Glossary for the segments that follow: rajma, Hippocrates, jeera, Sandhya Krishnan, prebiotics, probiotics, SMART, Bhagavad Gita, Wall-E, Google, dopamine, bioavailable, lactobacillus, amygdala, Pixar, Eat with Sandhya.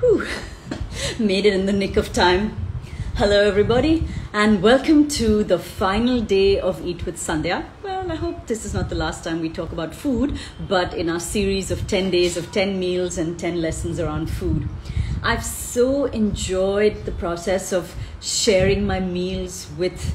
Whew. Made it in the nick of time. Hello everybody, and welcome to the final day of Eat with Sandhya. Well, I hope this is not the last time we talk about food, but in our series of 10 days of 10 meals and 10 lessons around food. I've so enjoyed the process of sharing my meals with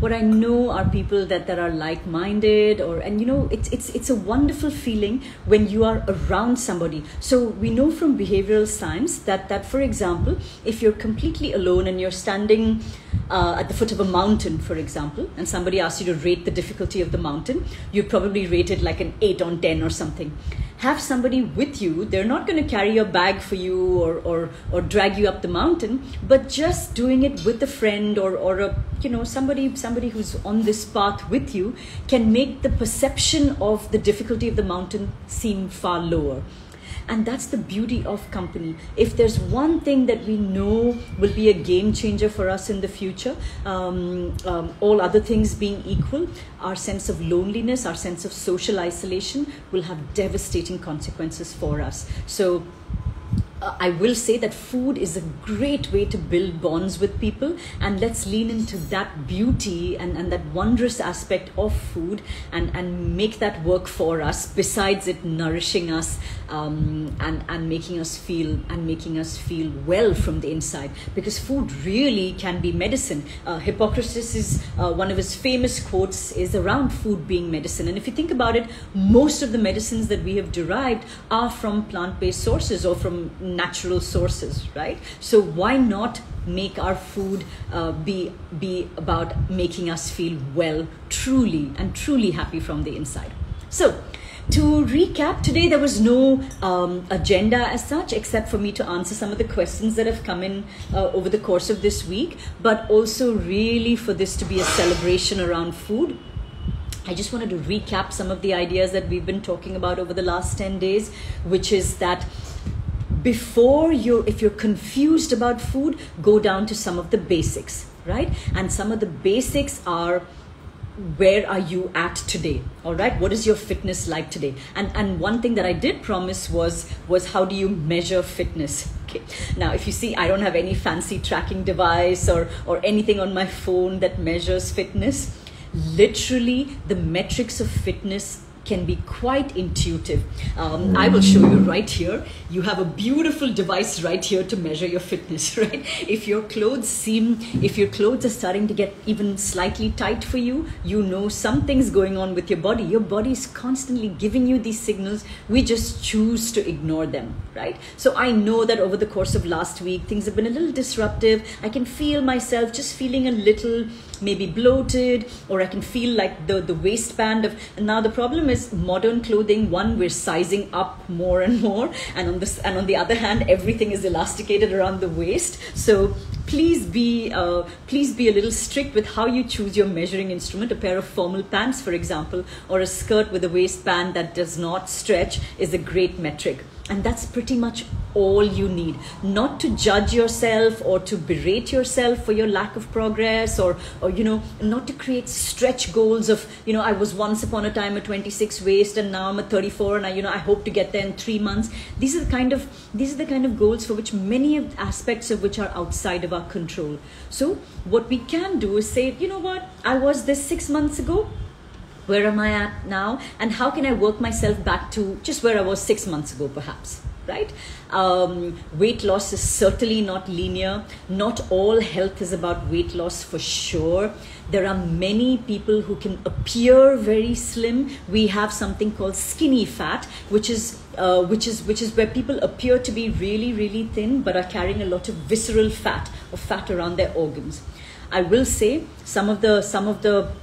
what I know are people that are like-minded, and you know, it's a wonderful feeling when you are around somebody. So we know from behavioral science that for example, if you're completely alone and you're standing at the foot of a mountain, for example, and somebody asks you to rate the difficulty of the mountain, you probably rate it like an 8 on 10 or something. Have somebody with you. They're not going to carry your bag for you or drag you up the mountain, but just doing it with a friend or a, you know, somebody who's on this path with you can make the perception of the difficulty of the mountain seem far lower. And that's the beauty of company. If there's one thing that we know will be a game changer for us in the future, all other things being equal, our sense of loneliness, our sense of social isolation will have devastating consequences for us. So I will say that food is a great way to build bonds with people, and let's lean into that beauty and that wondrous aspect of food and make that work for us, besides it nourishing us and making us feel well from the inside, because food really can be medicine. Hippocrates is one of his famous quotes is around food being medicine. And if you think about it, most of the medicines that we have derived are from plant-based sources or from natural sources, right? So why not make our food be about making us feel well, truly happy from the inside. So to recap, today there was no agenda as such, except for me to answer some of the questions that have come in over the course of this week, but also really for this to be a celebration around food. I just wanted to recap some of the ideas that we've been talking about over the last 10 days, which is that if you're confused about food, go down to some of the basics, right? And some of the basics are, where are you at today? All right, what is your fitness like today? And one thing that I did promise was how do you measure fitness? Okay. Now, if you see, I don't have any fancy tracking device or anything on my phone that measures fitness. Literally, the metrics of fitness can be quite intuitive. I will show you right here. You have a beautiful device right here to measure your fitness, right? If your clothes are starting to get even slightly tight for you, you know something's going on with your body. Your body is constantly giving you these signals. We just choose to ignore them, right? So I know that over the course of last week, things have been a little disruptive. I can feel myself just feeling a little maybe bloated, or I can feel like the waistband of, and now the problem is modern clothing. One, we're sizing up more and more, and on the other hand, everything is elasticated around the waist. So please be a little strict with how you choose your measuring instrument. A pair of formal pants, for example, or a skirt with a waistband that does not stretch is a great metric. And that's pretty much all you need. Not to judge yourself or to berate yourself for your lack of progress, or you know, not to create stretch goals of, you know, I was once upon a time a 26 waist and now I'm a 34, and I, you know, I hope to get there in 3 months. These are the kind of goals for which many of the aspects of which are outside of our control. So what we can do is say, you know what, I was this 6 months ago. Where am I at now? And how can I work myself back to just where I was 6 months ago, perhaps, right? Weight loss is certainly not linear. Not all health is about weight loss, for sure. There are many people who can appear very slim. We have something called skinny fat, which is where people appear to be really thin, but are carrying a lot of visceral fat or fat around their organs. I will say some of the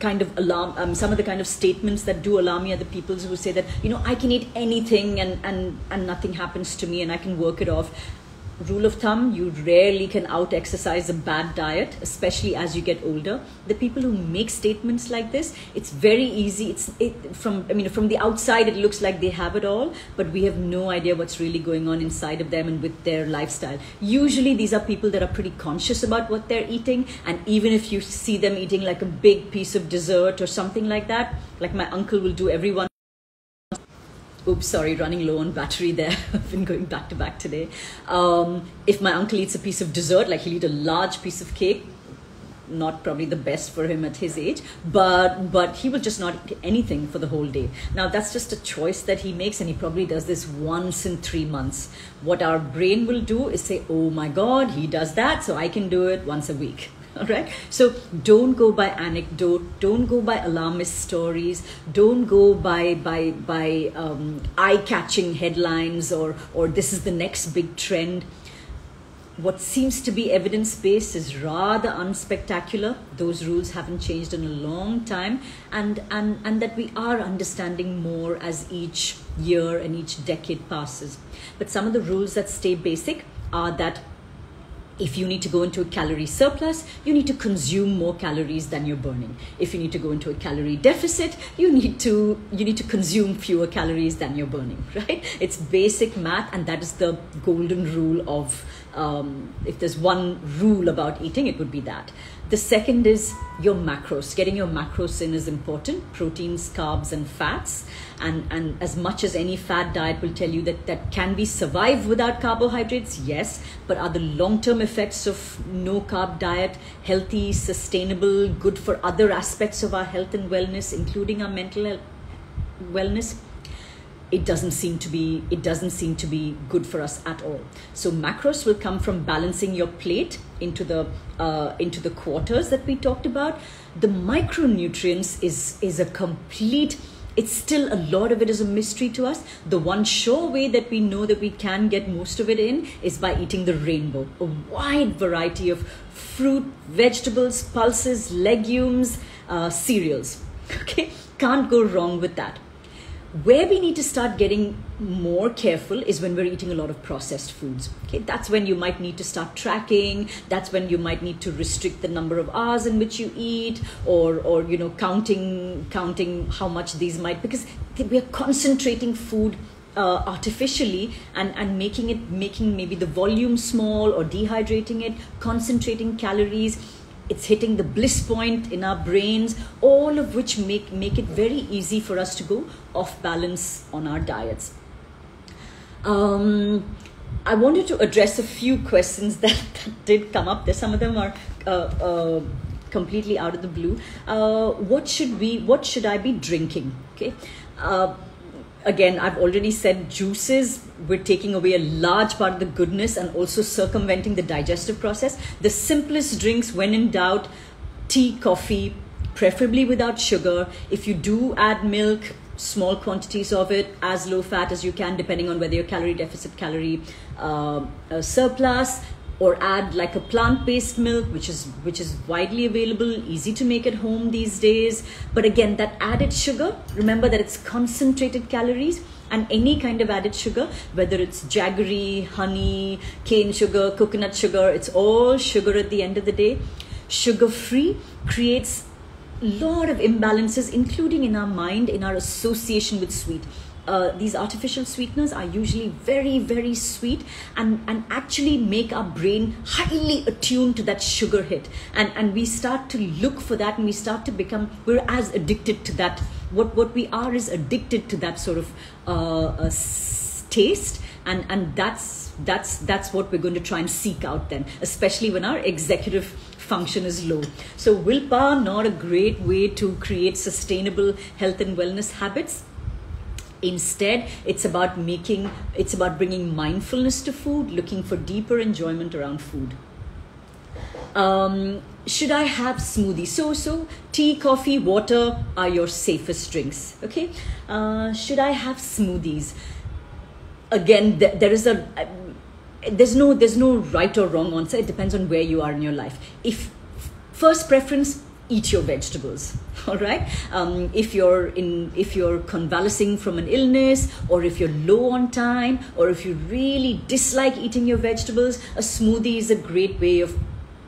kind of statements that do alarm me are the people who say that, you know, I can eat anything and nothing happens to me and I can work it off. Rule of thumb, you rarely can out-exercise a bad diet, especially as you get older. The people who make statements like this, it's very easy. From the outside, it looks like they have it all, but we have no idea what's really going on inside of them and with their lifestyle. Usually, these are people that are pretty conscious about what they're eating, and even if you see them eating like a big piece of dessert or something like that, like my uncle will do every one. Oops, sorry, running low on battery there. I've been going back to back today. If my uncle eats a piece of dessert, like he'll eat a large piece of cake, not probably the best for him at his age, but he will just not eat anything for the whole day. Now that's just a choice that he makes, and he probably does this once in 3 months. What our brain will do is say, oh my God, he does that, so I can do it once a week. All right. So don't go by anecdote. Don't go by alarmist stories. Don't go by eye-catching headlines or this is the next big trend. What seems to be evidence-based is rather unspectacular. Those rules haven't changed in a long time, and that we are understanding more as each year and each decade passes. But some of the rules that stay basic are that if you need to go into a calorie surplus, you need to consume more calories than you're burning. If you need to go into a calorie deficit, you need to consume fewer calories than you're burning, right? It's basic math, and that is the golden rule of if there's one rule about eating, it would be that. The second is your macros. Getting your macros in is important. Proteins, carbs, and fats. And as much as any fat diet will tell you that can we survive without carbohydrates? Yes. But are the long-term effects of no-carb diet healthy, sustainable, good for other aspects of our health and wellness, including our mental health wellness? It doesn't seem to be good for us at all. So macros will come from balancing your plate into the quarters that we talked about. The micronutrients is a complete, it's still a lot of it is a mystery to us. The one sure way that we know that we can get most of it in is by eating the rainbow, a wide variety of fruit, vegetables, pulses, legumes, cereals. Okay, can't go wrong with that. Where we need to start getting more careful is when we're eating a lot of processed foods. Okay, that's when you might need to start tracking. That's when you might need to restrict the number of hours in which you eat, or you know, counting how much these might, because we're concentrating food artificially and making maybe the volume small or dehydrating it, concentrating calories. It's hitting the bliss point in our brains, all of which make it very easy for us to go off balance on our diets. I wanted to address a few questions that did come up. Some of them are completely out of the blue. What should I be drinking? Okay. Again, I've already said juices, we're taking away a large part of the goodness and also circumventing the digestive process. The simplest drinks, when in doubt, tea, coffee, preferably without sugar. If you do add milk, small quantities of it, as low fat as you can, depending on whether you're calorie deficit, calorie surplus, or add like a plant-based milk, which is widely available, easy to make at home these days. But again, that added sugar, remember that it's concentrated calories, and any kind of added sugar, whether it's jaggery, honey, cane sugar, coconut sugar, it's all sugar at the end of the day. Sugar-free creates a lot of imbalances, including in our mind, in our association with sweet. These artificial sweeteners are usually very, very sweet and actually make our brain highly attuned to that sugar hit. And we start to look for that, and we start to become, we're as addicted to that. What we are is addicted to that sort of taste. And that's what we're going to try and seek out then, especially when our executive function is low. So willpower, not a great way to create sustainable health and wellness habits. Instead, it's about bringing mindfulness to food, looking for deeper enjoyment around food. Should I have smoothies? So tea, coffee, water are your safest drinks. Okay, should I have smoothies? Again, there's no right or wrong answer. It depends on where you are in your life. If first preference, eat your vegetables, all right? If you're convalescing from an illness, or if you're low on time, or if you really dislike eating your vegetables, a smoothie is a great way of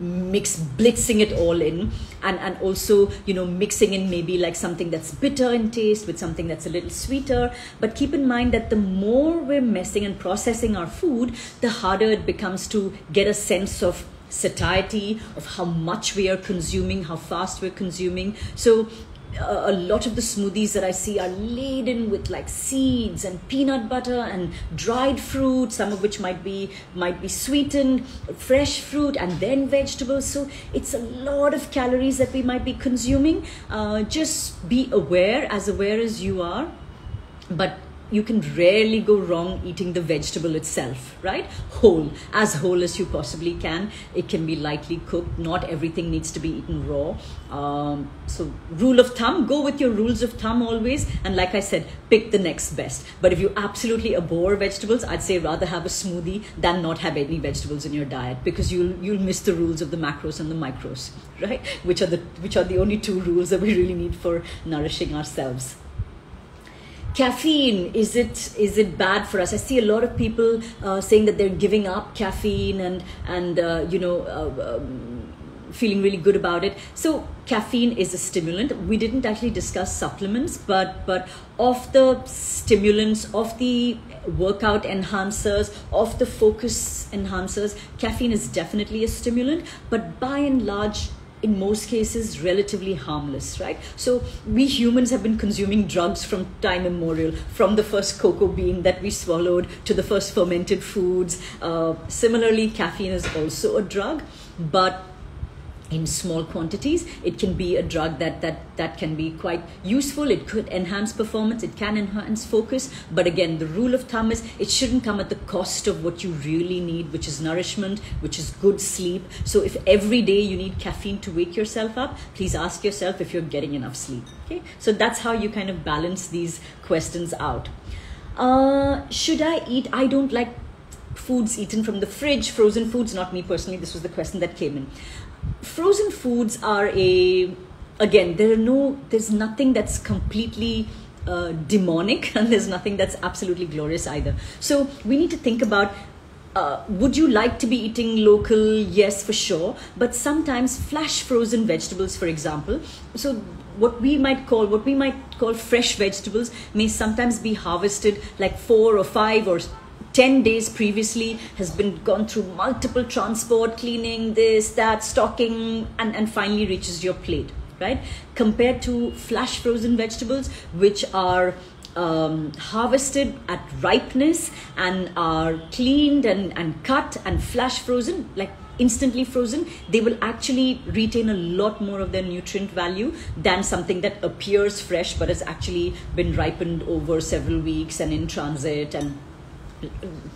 blitzing it all in, and also, you know, mixing in maybe like something that's bitter in taste with something that's a little sweeter. But keep in mind that the more we're messing and processing our food, the harder it becomes to get a sense of satiety, of how much we are consuming, how fast we're consuming. So a lot of the smoothies that I see are laden with like seeds and peanut butter and dried fruit, some of which might be sweetened, fresh fruit and then vegetables. So it's a lot of calories that we might be consuming. Just be aware as you are, but you can rarely go wrong eating the vegetable itself, right? Whole as you possibly can. It can be lightly cooked. Not everything needs to be eaten raw. So rule of thumb, go with your rules of thumb always. And like I said, pick the next best. But if you absolutely abhor vegetables, I'd say rather have a smoothie than not have any vegetables in your diet, because you'll miss the rules of the macros and the micros, right? Which are the only two rules that we really need for nourishing ourselves. Caffeine, is it bad for us? I see a lot of people saying that they're giving up caffeine and feeling really good about it. So caffeine is a stimulant. We didn't actually discuss supplements, but of the stimulants, of the workout enhancers, of the focus enhancers, caffeine is definitely a stimulant, but by and large, in most cases, relatively harmless, right? So we humans have been consuming drugs from time immemorial, from the first cocoa bean that we swallowed to the first fermented foods. Similarly, caffeine is also a drug, but in small quantities. It can be a drug that can be quite useful. It could enhance performance, it can enhance focus, but again, the rule of thumb is it shouldn't come at the cost of what you really need, which is nourishment, which is good sleep. So if every day you need caffeine to wake yourself up, please ask yourself if you're getting enough sleep, okay? So that's how you kind of balance these questions out. Should I eat? I don't like foods eaten from the fridge, frozen foods, not me personally, this was the question that came in. Frozen foods are there's nothing that's completely demonic, and there's nothing that's absolutely glorious either. So we need to think about, would you like to be eating local? Yes, for sure. But sometimes flash frozen vegetables, for example, so what we might call fresh vegetables may sometimes be harvested like 4 or 5 or 10 days previously, has been gone through multiple transport, cleaning, this, that, stocking, and finally reaches your plate, right? Compared to flash frozen vegetables, which are harvested at ripeness and are cleaned and cut and flash frozen, like instantly frozen, they will actually retain a lot more of their nutrient value than something that appears fresh but has actually been ripened over several weeks and in transit, and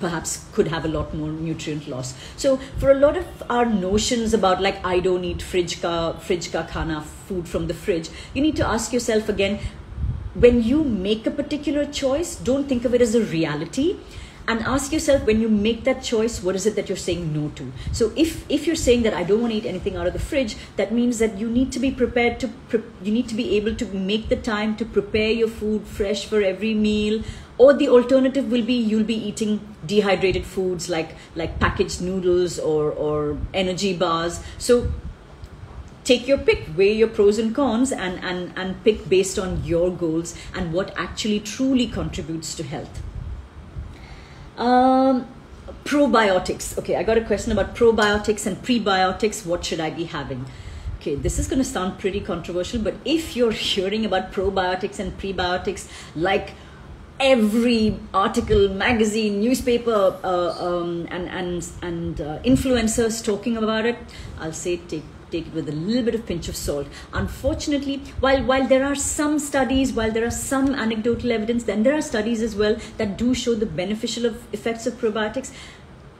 perhaps could have a lot more nutrient loss. So for a lot of our notions about like, I don't eat fridge ka khana, food from the fridge, you need to ask yourself again, when you make a particular choice, don't think of it as a reality, and ask yourself, when you make that choice, what is it that you're saying no to? So if you're saying that I don't want to eat anything out of the fridge, that means that you need to be prepared to, you need to be able to make the time to prepare your food fresh for every meal. Or the alternative will be you'll be eating dehydrated foods like packaged noodles or energy bars. So take your pick, weigh your pros and cons, and pick based on your goals and what actually truly contributes to health. Probiotics. Okay, I got a question about probiotics and prebiotics. What should I be having? Okay, this is going to sound pretty controversial, but if you're hearing about probiotics and prebiotics like every article, magazine, newspaper, and influencers talking about it, I'll say take it with a little bit of pinch of salt. Unfortunately, while there are some studies, while there are some anecdotal evidence, then there are studies as well that do show the beneficial effects of probiotics.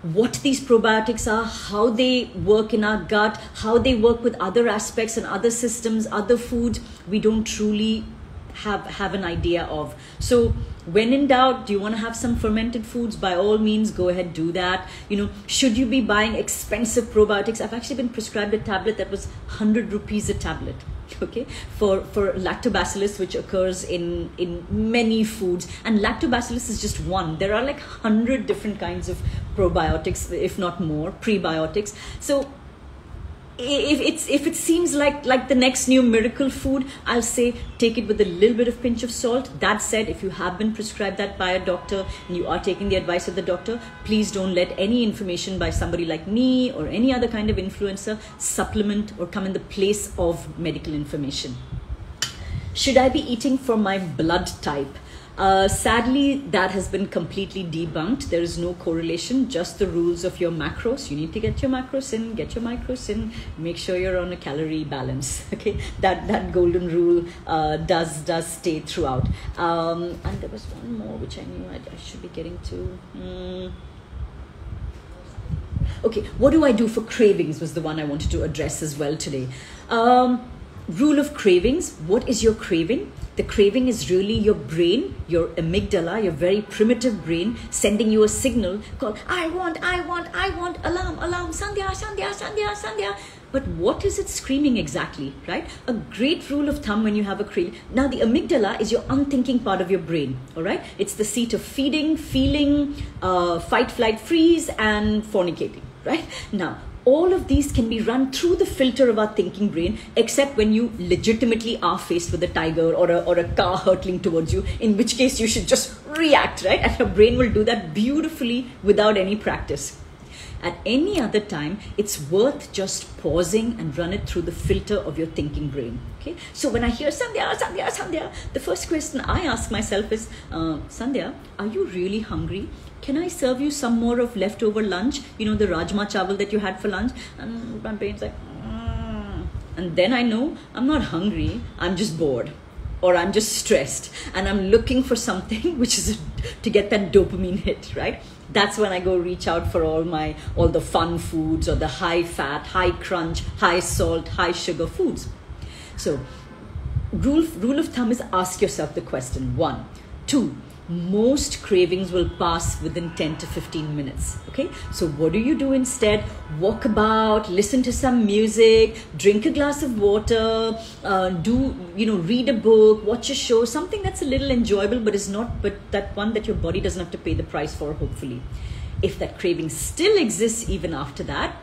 What these probiotics are, how they work in our gut, how they work with other aspects and other systems, other foods, we don't truly have an idea of. So when in doubt, do you want to have some fermented foods? By all means, go ahead, do that. You know, should you be buying expensive probiotics? I've actually been prescribed a tablet that was 100 rupees a tablet, okay, for lactobacillus, which occurs in many foods. And lactobacillus is just one. There are like 100 different kinds of probiotics, if not more, prebiotics. So if it seems like the next new miracle food, I'll say take it with a little bit of pinch of salt. That said, if you have been prescribed that by a doctor and you are taking the advice of the doctor, please don't let any information by somebody like me or any other kind of influencer supplement or come in the place of medical information. Should I be eating for my blood type? Sadly, that has been completely debunked. There is no correlation, just the rules of your macros. You need to get your macros in, get your micros in, make sure you're on a calorie balance. Okay, that golden rule does stay throughout. And there was one more which I knew I should be getting to. Okay, what do I do for cravings was the one I wanted to address as well today. Rule of cravings, what is your craving? The craving is really your brain, your amygdala, your very primitive brain sending you a signal called, I want, alarm, Sandhya. But what is it screaming exactly, right? A great rule of thumb when you have a craving. Now, the amygdala is your unthinking part of your brain, all right? It's the seat of feeding, feeling, fight, flight, freeze, and fornicating, right? Now, all of these can be run through the filter of our thinking brain, except when you legitimately are faced with a tiger or a car hurtling towards you, in which case you should just react, right? And your brain will do that beautifully without any practice. At any other time, it's worth just pausing and run it through the filter of your thinking brain. Okay. So when I hear Sandhya, the first question I ask myself is, Sandhya, are you really hungry? Can I serve you some more of leftover lunch? You know, the rajma chawal that you had for lunch? And my brain's like, and then I know I'm not hungry, I'm just bored. Or I'm just stressed and I'm looking for something which is to get that dopamine hit, right? That's when I go reach out for all the fun foods or the high fat, high crunch, high salt, high sugar foods. So rule of thumb is ask yourself the question, 1, 2, most cravings will pass within 10 to 15 minutes. Okay, so what do you do instead? Walk about, listen to some music, drink a glass of water, read a book, watch a show, something that's a little enjoyable, but that one that your body doesn't have to pay the price for, hopefully. If that craving still exists even after that,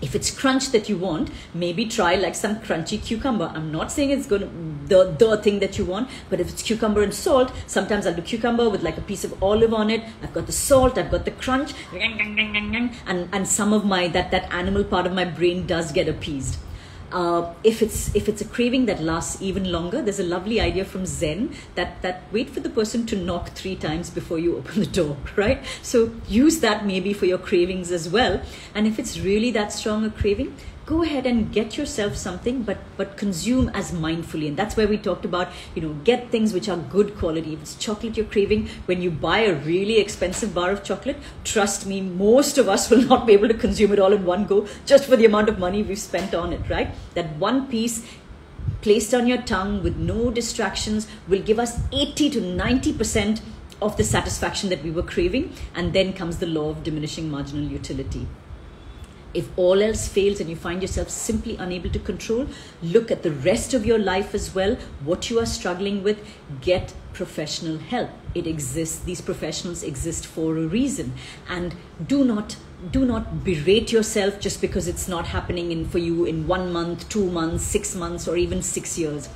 if it's crunch that you want, maybe try like some crunchy cucumber. I'm not saying it's going to the thing that you want, but if it's cucumber and salt, sometimes I'll do cucumber with like a piece of olive on it. I've got the salt, I've got the crunch, and some of my that animal part of my brain does get appeased. If it's a craving that lasts even longer, there's a lovely idea from Zen that wait for the person to knock 3 times before you open the door, right? So use that maybe for your cravings as well. And if it's really that strong a craving, go ahead and get yourself something, but consume as mindfully. And that's where we talked about, get things which are good quality. If it's chocolate you're craving, when you buy a really expensive bar of chocolate, trust me, most of us will not be able to consume it all in one go just for the amount of money we've spent on it, right? That one piece placed on your tongue with no distractions will give us 80 to 90% of the satisfaction that we were craving. And then comes the law of diminishing marginal utility. If all else fails and you find yourself simply unable to control, look at the rest of your life as well, what you are struggling with, get professional help. It exists, these professionals exist for a reason. And do not berate yourself just because it's not happening for you in 1 month, 2 months, 6 months, or even 6 years.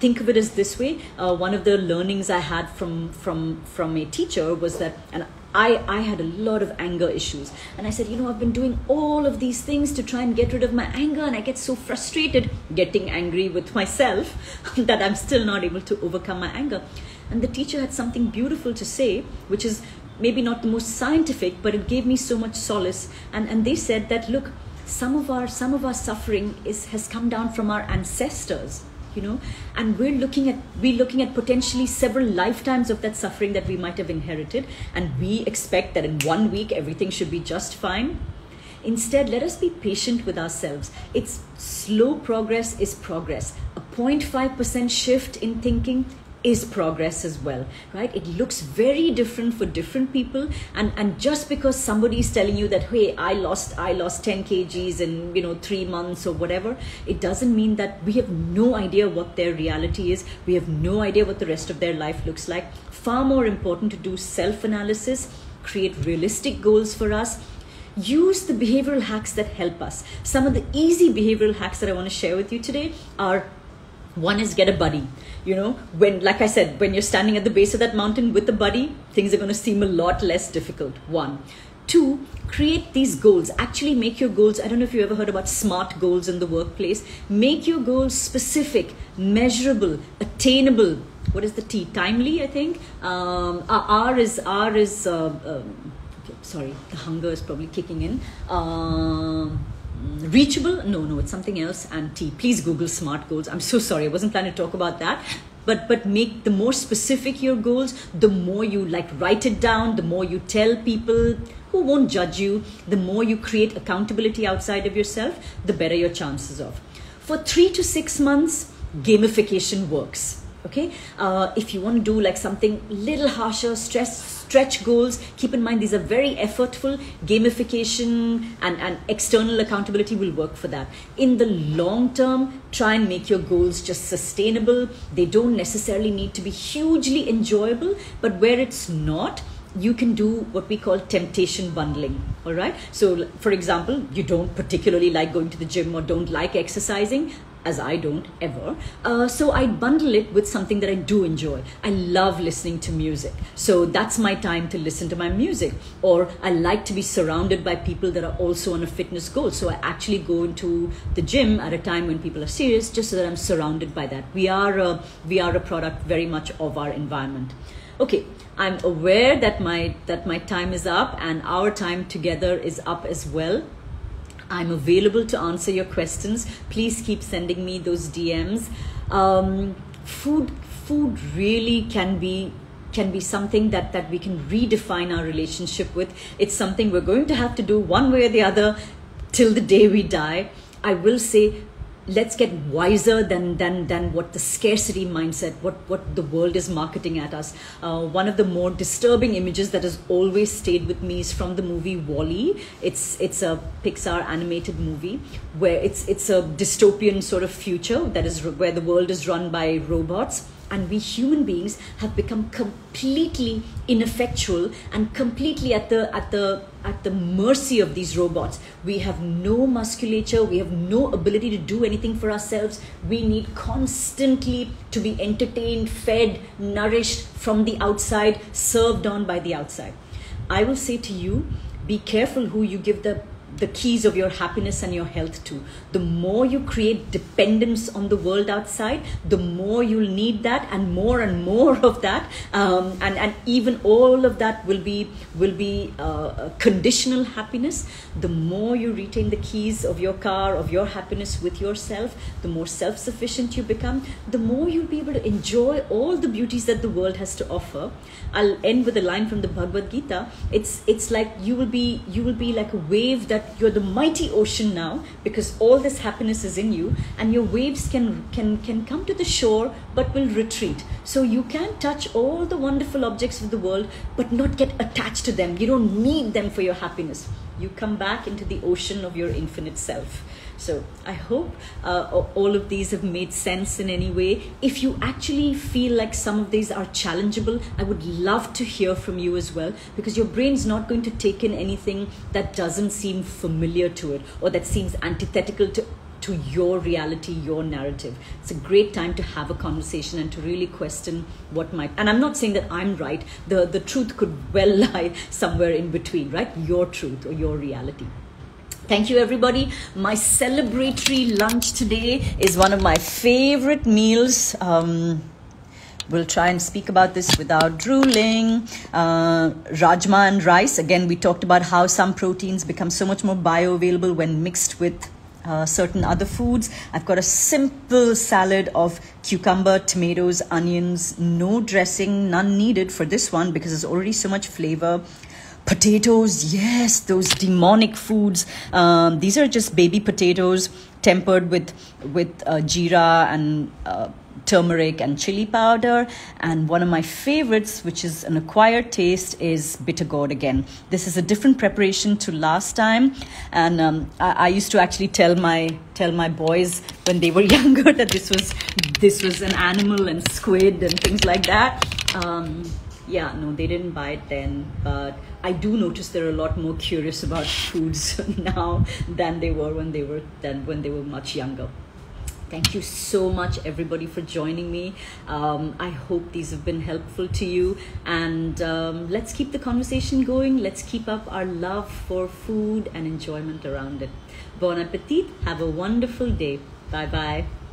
Think of it as this way. One of the learnings I had from a teacher was that, and I had a lot of anger issues. And I said, I've been doing all of these things to try and get rid of my anger. And I get so frustrated getting angry with myself that I'm still not able to overcome my anger. And the teacher had something beautiful to say, which is maybe not the most scientific, but it gave me so much solace. And they said that, look, some of our suffering has come down from our ancestors. And we're looking at potentially several lifetimes of that suffering that we might have inherited, and we expect that in 1 week everything should be just fine. Instead, let us be patient with ourselves. It's slow progress is progress. A 0.5% shift in thinking is progress as well, right? It looks very different for different people, and just because somebody is telling you that, hey, I lost 10 kgs in 3 months or whatever, it doesn't mean that we have no idea what their reality is. We have no idea what the rest of their life looks like. Far more important to do self-analysis, create realistic goals for us, use the behavioral hacks that help us. Some of the easy behavioral hacks that I want to share with you today are, 1 is get a buddy. When, like I said, when you're standing at the base of that mountain with a buddy, things are going to seem a lot less difficult. 1. 2, create these goals. Actually make your goals. I don't know if you ever heard about SMART goals in the workplace. Make your goals specific, measurable, attainable. What is the T? Timely, I think. Sorry, the hunger is probably kicking in. Reachable? No, it's something else. And T. Please Google SMART goals. I'm so sorry. I wasn't planning to talk about that. But make the more specific your goals, the more you like write it down, the more you tell people who won't judge you, the more you create accountability outside of yourself, the better your chances of. For 3 to 6 months, gamification works. Okay, if you want to do like something little harsher, stretch goals, keep in mind these are very effortful. Gamification and external accountability will work for that. In the long term, try and make your goals just sustainable. They don't necessarily need to be hugely enjoyable, but where it's not, you can do what we call temptation bundling, all right? So for example, you don't particularly like going to the gym or don't like exercising, as I don't ever. So I bundle it with something that I do enjoy. I love listening to music. So that's my time to listen to my music. Or I like to be surrounded by people that are also on a fitness goal. So I actually go into the gym at a time when people are serious, just so that I'm surrounded by that. We are a product very much of our environment. Okay, I'm aware that my time is up and our time together is up as well. I'm available to answer your questions. Please keep sending me those DMs. Food really can be something that we can redefine our relationship with. It's something we're going to have to do one way or the other till the day we die. I will say, let's get wiser than what the scarcity mindset, what the world is marketing at us. One of the more disturbing images that has always stayed with me is from the movie Wall-E. It's a Pixar animated movie where it's a dystopian sort of future that is where the world is run by robots. And we human beings have become completely ineffectual and completely at the mercy of these robots. We have no musculature, we have no ability to do anything for ourselves. We need constantly to be entertained, fed, nourished from the outside, served on by the outside. I will say to you, be careful who you give the keys of your happiness and your health too. The more you create dependence on the world outside, the more you'll need that and more of that. And even all of that will be conditional happiness. The more you retain the keys of your car, of your happiness with yourself, the more self-sufficient you become, the more you'll be able to enjoy all the beauties that the world has to offer. I'll end with a line from the Bhagavad Gita. It's like you will be like a wave that you're the mighty ocean now, because all this happiness is in you, and your waves can come to the shore but will retreat. So you can touch all the wonderful objects of the world but not get attached to them. You don't need them for your happiness. You come back into the ocean of your infinite self. So I hope all of these have made sense in any way. If you actually feel like some of these are challengeable, I would love to hear from you as well, because your brain's not going to take in anything that doesn't seem familiar to it or that seems antithetical to your reality, your narrative. It's a great time to have a conversation and to really question what might, and I'm not saying that I'm right. The truth could well lie somewhere in between, right? Your truth or your reality. Thank you, everybody. My celebratory lunch today is one of my favorite meals. We'll try and speak about this without drooling. Rajma and rice. Again, we talked about how some proteins become so much more bioavailable when mixed with certain other foods. I've got a simple salad of cucumber, tomatoes, onions, no dressing, none needed for this one because there's already so much flavor. Potatoes, yes, those demonic foods. These are just baby potatoes tempered with jeera and turmeric and chili powder. And one of my favorites, which is an acquired taste, is bitter gourd again. This is a different preparation to last time. And I used to actually tell my boys when they were younger that this was an animal and squid and things like that. Yeah, no, they didn't buy it then, but I do notice they're a lot more curious about foods now than they were when they were much younger. Thank you so much, everybody, for joining me. I hope these have been helpful to you. And let's keep the conversation going. Let's keep up our love for food and enjoyment around it. Bon appetit. Have a wonderful day. Bye-bye.